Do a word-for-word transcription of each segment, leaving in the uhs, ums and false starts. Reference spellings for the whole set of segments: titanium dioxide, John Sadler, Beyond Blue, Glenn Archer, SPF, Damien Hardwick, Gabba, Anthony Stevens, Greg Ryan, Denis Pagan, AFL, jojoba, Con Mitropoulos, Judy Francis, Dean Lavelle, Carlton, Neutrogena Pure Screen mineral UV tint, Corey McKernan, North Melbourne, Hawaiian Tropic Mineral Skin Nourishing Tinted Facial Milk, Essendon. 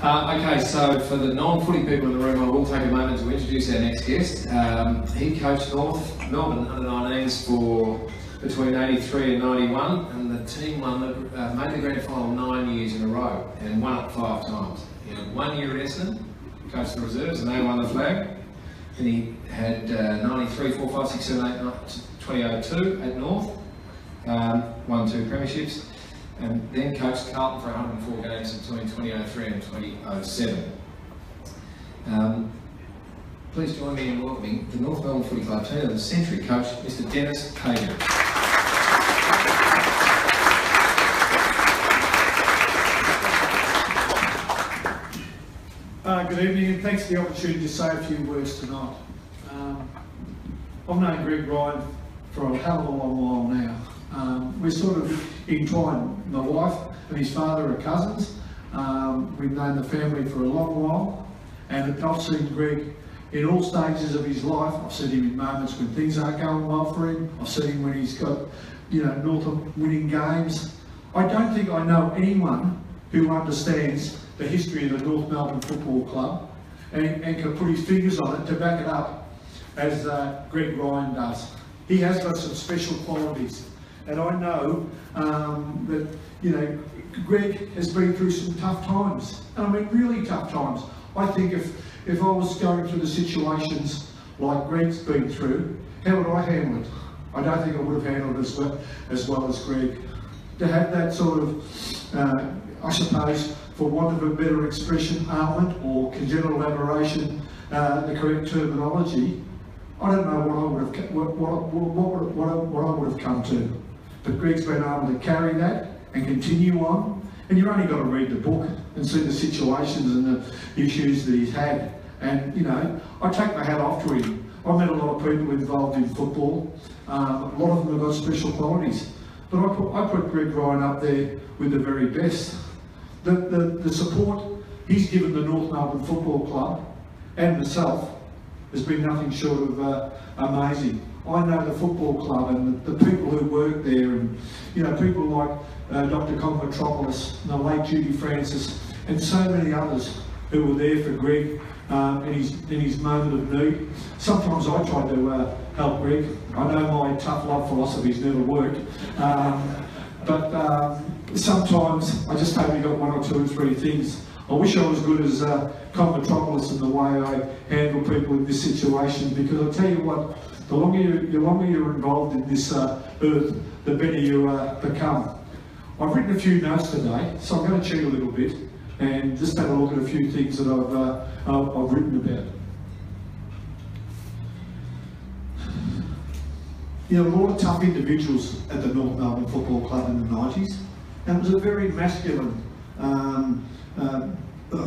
Uh, okay, so for the non-footy people in the room, I will take a moment to introduce our next guest. Um, he coached North Melbourne under nineteens for between eighty-three and ninety-one, and the team won the, uh, made the grand final nine years in a row and won it five times. He had one year in Essendon, coached the reserves, and they won the flag. And he had uh, ninety-three, four, five, six, seven, eight, nine, twenty oh two at North, um, won two premierships. And then coached Carlton for one hundred and four games between twenty oh three and twenty oh seven. Um, please join me in welcoming the North Melbourne Footy Club team of the century, coach Mister Denis Pagan. Uh, good evening, and thanks for the opportunity to say a few words tonight. Um, I've known Greg Ryan for a hell of a long while now. Um, we're sort of entwined. My wife and his father are cousins. Um, we've known the family for a long while, and I've seen Greg in all stages of his life. I've seen him in moments when things aren't going well for him. I've seen him when he's got, you know, North winning games. I don't think I know anyone who understands the history of the North Melbourne Football Club and, and can put his fingers on it to back it up as uh, Greg Ryan does. He has got some special qualities. And I know um, that, you know, Greg has been through some tough times. And I mean, really tough times. I think if, if I was going through the situations like Greg's been through, how would I handle it? I don't think I would have handled it as well as, well as Greg. To have that sort of, uh, I suppose, for want of a better expression, ailment or congenital aberration, uh, the correct terminology, I don't know what I would have what what what, what, what I would have come to, but Greg's been able to carry that and continue on. And you've only got to read the book and see the situations and the issues that he's had. And you know, I take my hat off to him. I've met a lot of people involved in football. Um, a lot of them have got special qualities, but I put I put Greg Ryan up there with the very best. The the, the support he's given the North Melbourne Football Club and myself has been nothing short of uh, amazing. I know the football club and the, the people who work there, and you know, people like uh, Doctor Con Mitropoulos, the late Judy Francis, and so many others who were there for Greg um, in, his, in his moment of need. Sometimes I try to uh, help Greg. I know my tough love philosophy's never worked, um, but um, sometimes I just hope you got one or two or three things. I wish I was good as uh, Con Mitropoulos in the way I handle people in this situation, because I'll tell you what, the longer, you, the longer you're involved in this uh, earth, the better you uh, become. I've written a few notes today, so I'm going to cheat a little bit and just have a look at a few things that I've, uh, I've, I've written about. You know, a lot of tough individuals at the North Melbourne Football Club in the nineties, and it was a very masculine, um, Uh,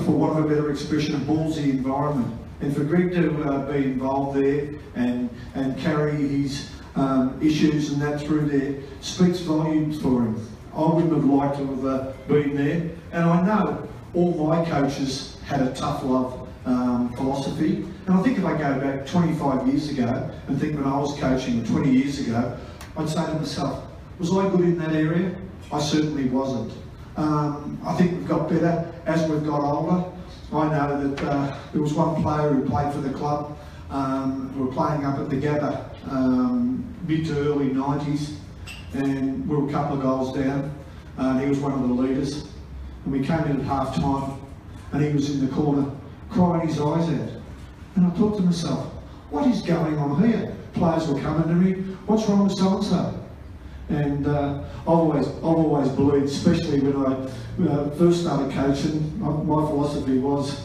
for want of a better expression, a ballsy environment. And for Greg to uh, be involved there and and carry his um, issues and that through there speaks volumes for him. I wouldn't have liked to have uh, been there. And I know all my coaches had a tough love um, philosophy. And I think if I go back twenty-five years ago and think when I was coaching twenty years ago, I'd say to myself, was I good in that area? I certainly wasn't. Um, I think we've got better as we've got older. I know that uh, there was one player who played for the club, um, who were playing up at the Gabba, um, mid to early nineties, and we were a couple of goals down, uh, and he was one of the leaders. And we came in at half time, and he was in the corner, crying his eyes out. And I thought to myself, what is going on here? Players were coming to me, what's wrong with so-and-so? And uh, I've always, I've always believed, especially when I uh, first started coaching, my, my philosophy was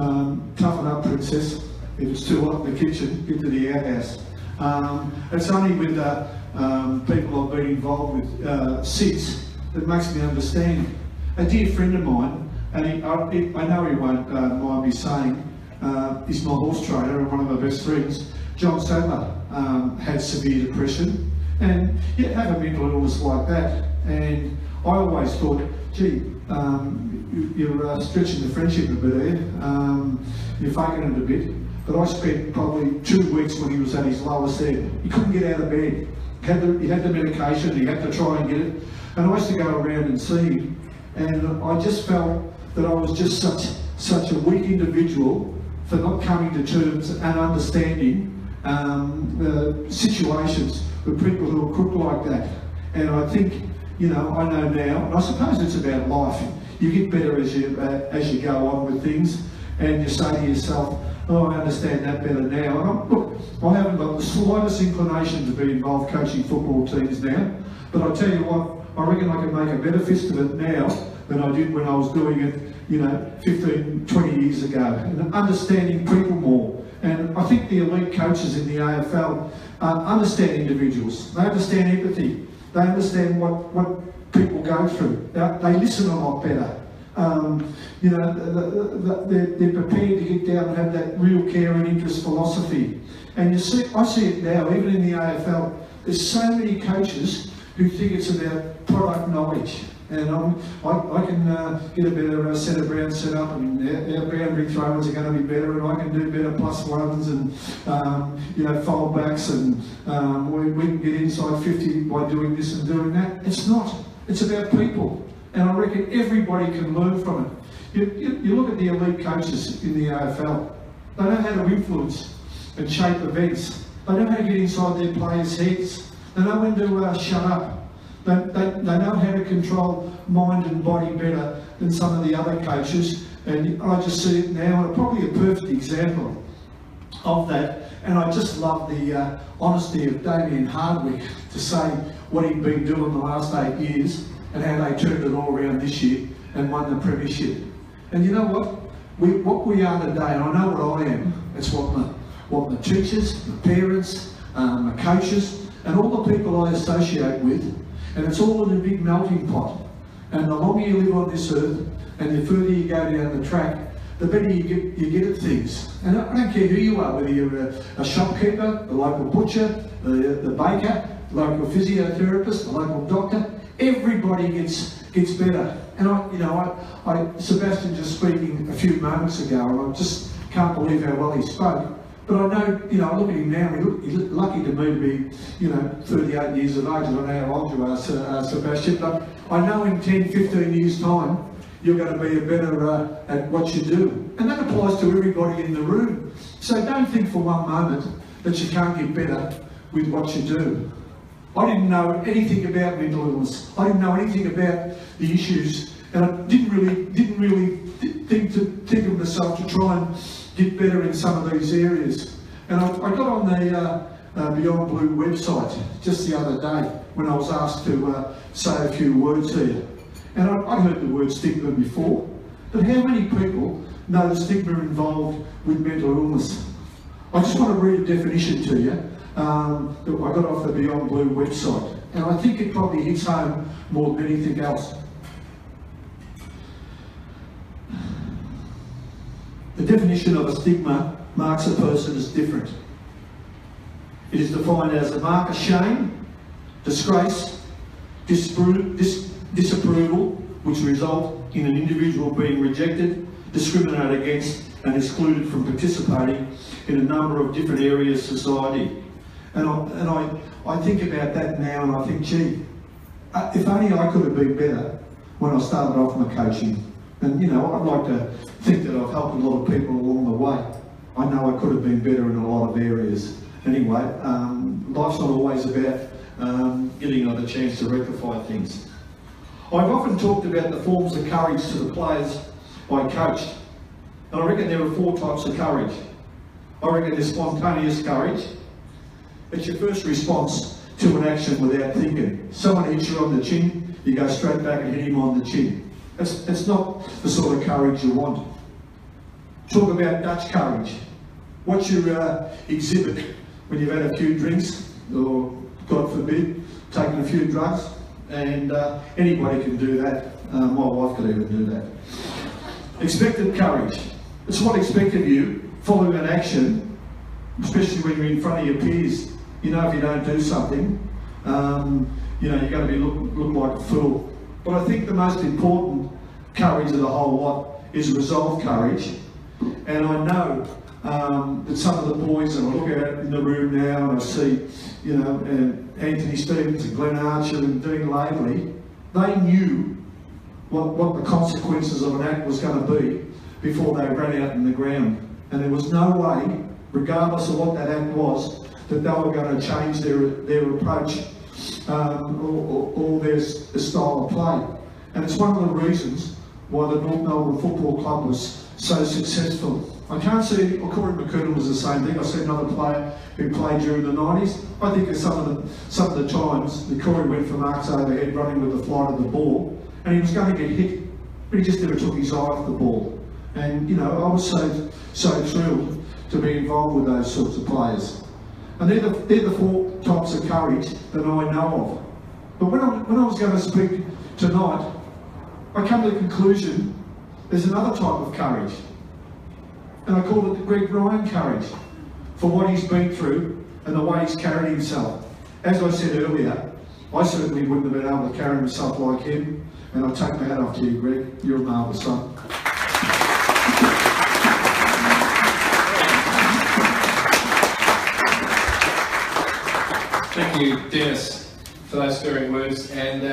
um, toughen up, princess. If it's too hot in the kitchen, get to the outhouse. Um, it's only with uh, um, people I've been involved with uh, since that makes me understand. A dear friend of mine, and he, I, I know he won't uh, mind me saying, uh, he's my horse trainer and one of my best friends, John Sadler, um, had severe depression. And you have a mental illness like that, and I always thought, gee, um, you're uh, stretching the friendship a bit there, um, you're faking it a bit. But I spent probably two weeks when he was at his lowest end. He couldn't get out of bed. He had the, he had the medication, he had to try and get it. And I used to go around and see him, and I just felt that I was just such such a weak individual for not coming to terms and understanding um, uh, situations with people who are crook like that. And I think, you know, I know now, and I suppose it's about life. You get better as you, uh, as you go on with things, and you say to yourself, oh, I understand that better now. And I'm, look, I haven't got the slightest inclination to be involved coaching football teams now, but I tell you what, I reckon I can make a better fist of it now than I did when I was doing it, you know, fifteen, twenty years ago, and understanding people more. And I think the elite coaches in the A F L uh, understand individuals. They understand empathy. They understand what, what people go through. They, they listen a lot better. Um, you know, they're, they're prepared to get down and have that real care and interest philosophy. And you see, I see it now, even in the A F L, there's so many coaches who think it's about product knowledge. And I'm, I, I can uh, get a better uh, set of ground set up, and our, our boundary throwers are going to be better, and I can do better plus ones and um, you know, fold backs, and um, we, we can get inside fifty by doing this and doing that. It's not. It's about people, and I reckon everybody can learn from it. You, you, you look at the elite coaches in the A F L. They know how to influence and shape events. They know how to get inside their players' heads. They know when to uh, shut up. They, they, they know how to control mind and body better than some of the other coaches, and I just see it now, and probably a perfect example of that. And I just love the uh, honesty of Damien Hardwick to say what he'd been doing the last eight years and how they turned it all around this year and won the premiership. And you know what? We, what we are today, and I know what I am, it's what my, what my teachers, my parents, um, my coaches, and all the people I associate with. And it's all in a big melting pot. And the longer you live on this earth, and the further you go down the track, the better you get, you get at things. And I don't care who you are, whether you're a, a shopkeeper, the local butcher, the, the baker, the local physiotherapist, the local doctor, everybody gets gets better. And I, you know, I, I Sebastian just speaking a few moments ago, and I just can't believe how well he spoke. But I know, you know, I look at him now, and he's lucky to me to be, you know, thirty-eight years of age. I don't know how old you are, uh, Sebastian, but I know in ten, fifteen years' time, you're going to be a better uh, at what you do. And that applies to everybody in the room. So don't think for one moment that you can't get better with what you do. I didn't know anything about mental illness. I didn't know anything about the issues. And I didn't really, didn't really think, to, think of myself to try and get better in some of these areas. And I, I got on the uh, uh, Beyond Blue website just the other day when I was asked to uh, say a few words here. And I, I heard the word stigma before, but how many people know the stigma involved with mental illness? I just want to read a definition to you um, that I got off the Beyond Blue website. And I think it probably hits home more than anything else. The definition of a stigma marks a person as different. It is defined as a mark of shame, disgrace, dispro dis disapproval, which result in an individual being rejected, discriminated against, and excluded from participating in a number of different areas of society. And I, and I, I think about that now, and I think, gee, if only I could have been better when I started off my coaching. And, you know, I'd like to think that I've helped a lot of people along the way. I know I could have been better in a lot of areas. Anyway, um, life's not always about um, getting another chance to rectify things. I've often talked about the forms of courage to the players I coached. And I reckon there are four types of courage. I reckon there's spontaneous courage. It's your first response to an action without thinking. Someone hits you on the chin, you go straight back and hit him on the chin. It's, it's not the sort of courage you want. Talk about Dutch courage. What's your uh, exhibit when you've had a few drinks, or God forbid, taken a few drugs? And uh, anybody can do that. Uh, my wife could even do that. Expected courage. It's what expected of you following an action, especially when you're in front of your peers. You know, if you don't do something, um, you know, you're going to be look, look like a fool. But I think the most important courage of the whole lot is resolve courage. And I know um, that some of the boys, and I look out in the room now and I see, you know, uh, Anthony Stevens and Glenn Archer and Dean Lavelle, they knew what, what the consequences of an act was going to be before they ran out in the ground. And there was no way, regardless of what that act was, that they were going to change their, their approach um, or, or their style of play. And it's one of the reasons why the North Melbourne Football Club was so successful. I can't see, well, Corey McKernan was the same thing. I see another player who played during the nineties. I think of some of the, some of the times that Corey went for marks overhead running with the flight of the ball, and he was going to get hit, but he just never took his eye off the ball. And, you know, I was so, so thrilled to be involved with those sorts of players. And they're the, they're the four types of courage that I know of. But when I, when I was going to speak tonight, I come to the conclusion there's another type of courage. And I call it the Greg Ryan courage, for what he's been through and the way he's carried himself. As I said earlier, I certainly wouldn't have been able to carry myself like him, and I take my hat off to you, Greg. You're a marvellous son. Thank you, Denis, for those stirring words. And, uh...